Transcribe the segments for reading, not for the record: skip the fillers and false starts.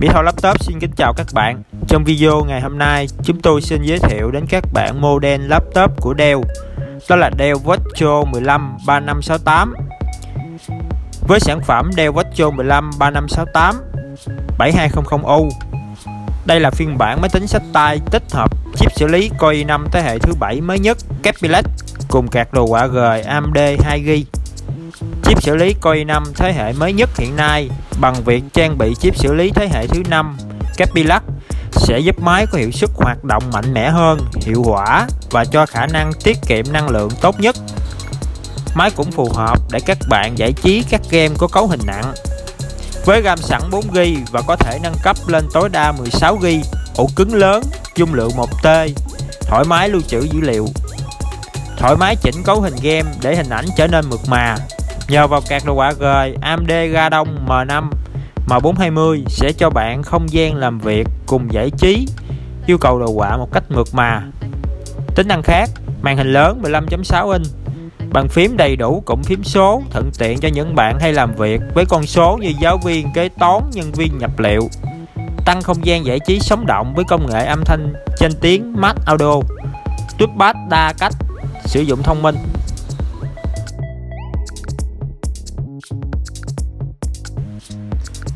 Mỹ Tho Laptop xin kính chào các bạn. Trong video ngày hôm nay, chúng tôi xin giới thiệu đến các bạn model laptop của Dell. Đó là Dell Vostro 15-3568. Với sản phẩm Dell Vostro 15-3568-7200U, đây là phiên bản máy tính xách tay tích hợp chip xử lý Core i5 thế hệ thứ 7 mới nhất KabyLake cùng card đồ họa gời AMD 2GB. Chip xử lý Core i5 thế hệ mới nhất hiện nay bằng việc trang bị chip xử lý thế hệ thứ 5 KabyLake sẽ giúp máy có hiệu suất hoạt động mạnh mẽ hơn, hiệu quả và cho khả năng tiết kiệm năng lượng tốt nhất. Máy cũng phù hợp để các bạn giải trí các game có cấu hình nặng. Với RAM sẵn 4GB và có thể nâng cấp lên tối đa 16GB, ổ cứng lớn, dung lượng 1TB, thoải mái lưu trữ dữ liệu, thoải mái chỉnh cấu hình game để hình ảnh trở nên mượt mà. Nhờ vào card đồ họa gời AMD Radeon M5 M420 sẽ cho bạn không gian làm việc cùng giải trí yêu cầu đồ họa một cách mượt mà. Tính năng khác, màn hình lớn 15.6 inch, bàn phím đầy đủ cụm phím số, thuận tiện cho những bạn hay làm việc với con số như giáo viên, kế toán, nhân viên nhập liệu. Tăng không gian giải trí sống động với công nghệ âm thanh trên tiếng Max Audio, touchpad đa cách, sử dụng thông minh.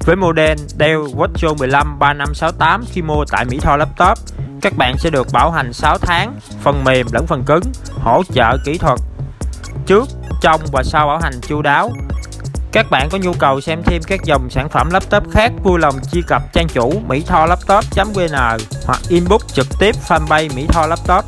Với model Dell Vostro 15-3568 khi mua tại Mỹ Tho Laptop, các bạn sẽ được bảo hành 6 tháng, phần mềm lẫn phần cứng, hỗ trợ kỹ thuật trước, trong và sau bảo hành chu đáo. Các bạn có nhu cầu xem thêm các dòng sản phẩm laptop khác, vui lòng truy cập trang chủ mytholaptop.vn hoặc inbox trực tiếp fanpage Mỹ Tho Laptop.